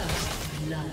First blood.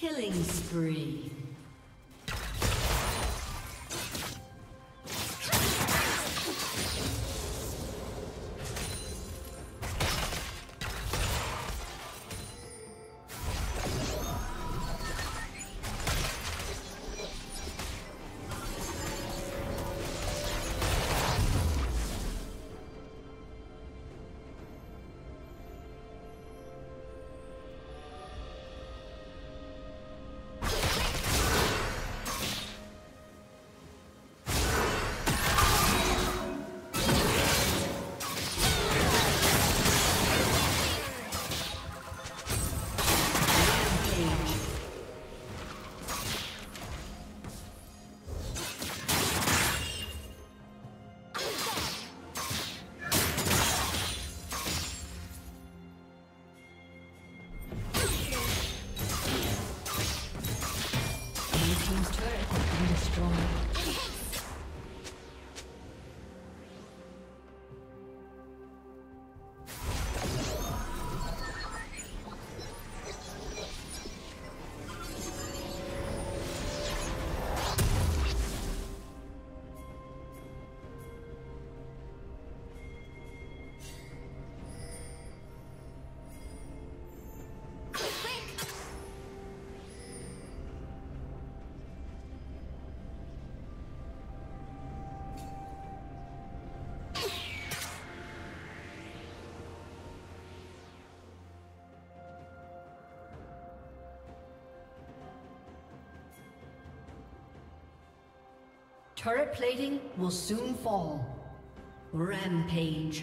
Killing spree. Turret plating will soon fall. Rampage.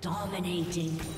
Dominating.